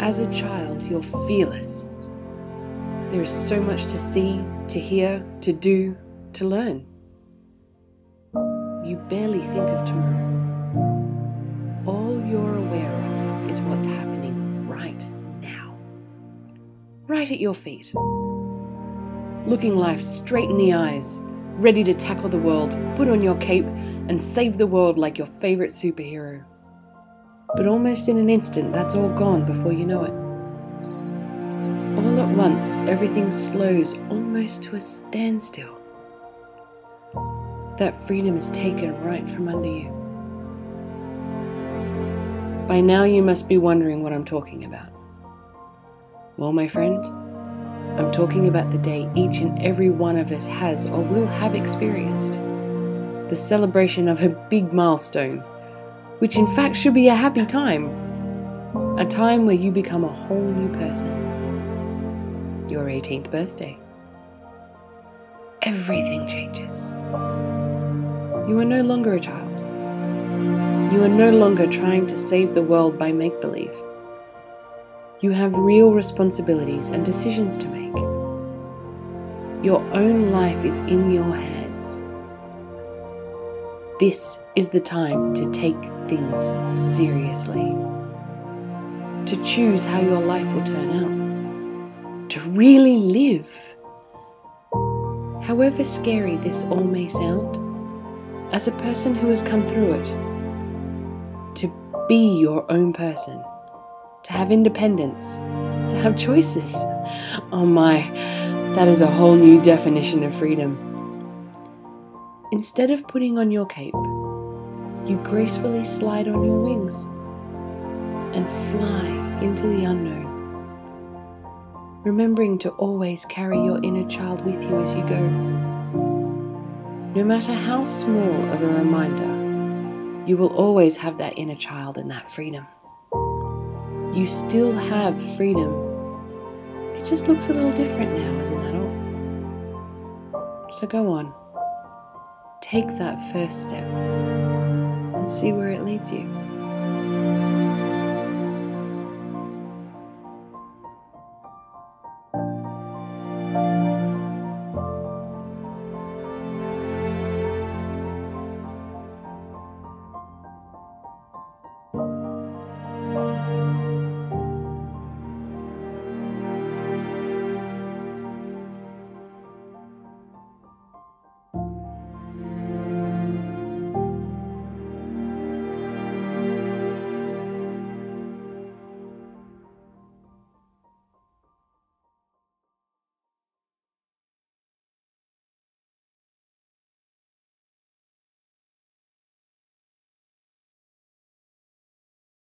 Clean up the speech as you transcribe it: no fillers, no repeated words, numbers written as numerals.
As a child, you're fearless. There's so much to see, to hear, to do, to learn. You barely think of tomorrow. All you're aware of is what's happening right now. Right at your feet. Looking life straight in the eyes, ready to tackle the world, put on your cape and save the world like your favorite superhero. But almost in an instant, that's all gone before you know it. All at once, everything slows almost to a standstill. That freedom is taken right from under you. By now you must be wondering what I'm talking about. Well, my friend, I'm talking about the day each and every one of us has or will have experienced. The celebration of a big milestone, which in fact should be a happy time. A time where you become a whole new person. Your 18th birthday. Everything changes. You are no longer a child. You are no longer trying to save the world by make-believe. You have real responsibilities and decisions to make. Your own life is in your hands. This is the time to take things seriously. To choose how your life will turn out. To really live. However scary this all may sound, as a person who has come through it, to be your own person. To have independence, to have choices. Oh my, that is a whole new definition of freedom. Instead of putting on your cape, you gracefully slide on your wings and fly into the unknown, remembering to always carry your inner child with you as you go. No matter how small of a reminder, you will always have that inner child and that freedom. You still have freedom. It just looks a little different now as an adult. So go on. Take that first step and see where it leads you.